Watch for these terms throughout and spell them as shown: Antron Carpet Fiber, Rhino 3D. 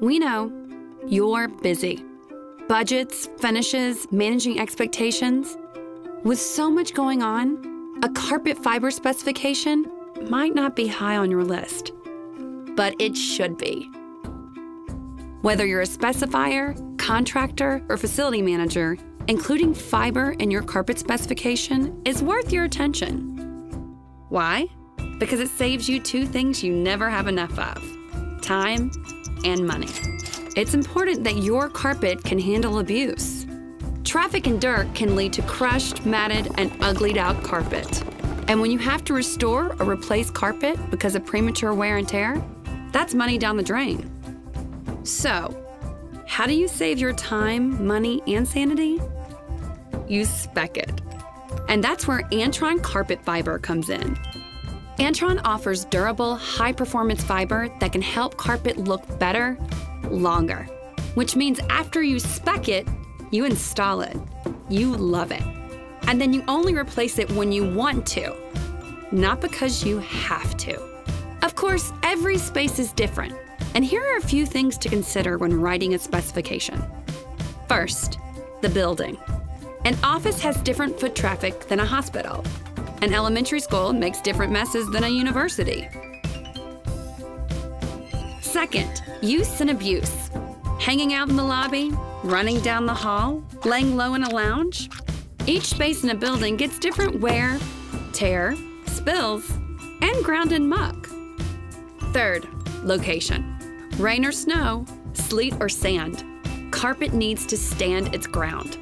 We know you're busy. Budgets, finishes, managing expectations. With so much going on, a carpet fiber specification might not be high on your list, but it should be. Whether you're a specifier, contractor, or facility manager, including fiber in your carpet specification is worth your attention. Why? Because it saves you two things you never have enough of: time and money. It's important that your carpet can handle abuse. Traffic and dirt can lead to crushed, matted, and uglied out carpet. And when you have to restore or replace carpet because of premature wear and tear, that's money down the drain. So, how do you save your time, money, and sanity? You spec it. And that's where Antron Carpet Fiber comes in. Antron offers durable, high-performance fiber that can help carpet look better, longer, which means after you spec it, you install it, you love it, and then you only replace it when you want to, not because you have to. Of course, every space is different, and here are a few things to consider when writing a specification. First, the building. An office has different foot traffic than a hospital. An elementary school makes different messes than a university. Second, use and abuse. Hanging out in the lobby, running down the hall, laying low in a lounge. Each space in a building gets different wear, tear, spills, and ground and muck. Third, location. Rain or snow, sleet or sand. Carpet needs to stand its ground.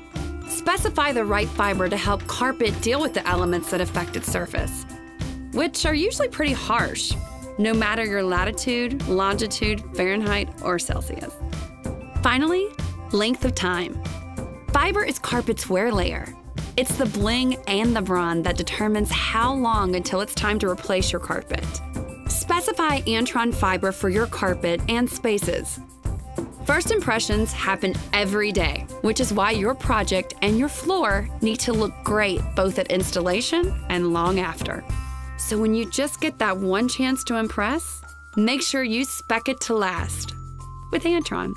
Specify the right fiber to help carpet deal with the elements that affect its surface, which are usually pretty harsh, no matter your latitude, longitude, Fahrenheit, or Celsius. Finally, length of time. Fiber is carpet's wear layer. It's the bling and the brawn that determines how long until it's time to replace your carpet. Specify Antron fiber for your carpet and spaces. First impressions happen every day, which is why your project and your floor need to look great both at installation and long after. So when you just get that one chance to impress, make sure you spec it to last with Antron.